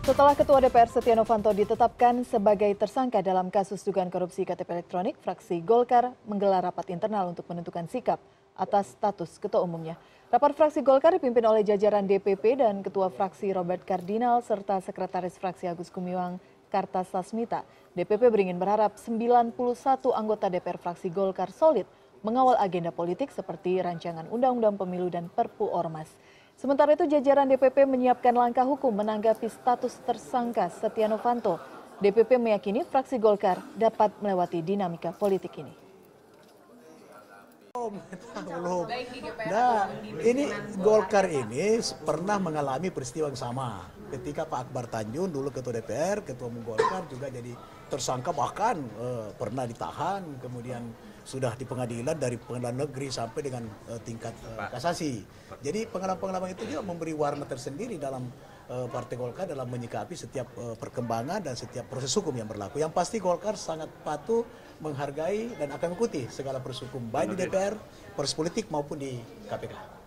Setelah Ketua DPR Setya Novanto ditetapkan sebagai tersangka dalam kasus dugaan korupsi KTP Elektronik, Fraksi Golkar menggelar rapat internal untuk menentukan sikap atas status Ketua Umumnya. Rapat Fraksi Golkar dipimpin oleh jajaran DPP dan Ketua Fraksi Robert Kardinal serta Sekretaris Fraksi Agus Gumiwang Kartasasmita. DPP beringin berharap 91 anggota DPR Fraksi Golkar solid mengawal agenda politik seperti rancangan Undang-Undang Pemilu dan Perpu Ormas. Sementara itu jajaran DPP menyiapkan langkah hukum menanggapi status tersangka Setya Novanto. DPP meyakini fraksi Golkar dapat melewati dinamika politik ini. Nah, ini Golkar ini pernah mengalami peristiwa yang sama. Ketika Pak Akbar Tanjung dulu ketua DPR, ketua umum Golkar juga jadi tersangka, bahkan pernah ditahan, kemudian sudah di pengadilan, dari pengadilan negeri sampai dengan tingkat kasasi. Jadi pengalaman-pengalaman itu juga memberi warna tersendiri dalam Partai Golkar dalam menyikapi setiap perkembangan dan setiap proses hukum yang berlaku. Yang pasti Golkar sangat patuh, menghargai dan akan mengikuti segala proses hukum baik di DPR, proses politik maupun di KPK.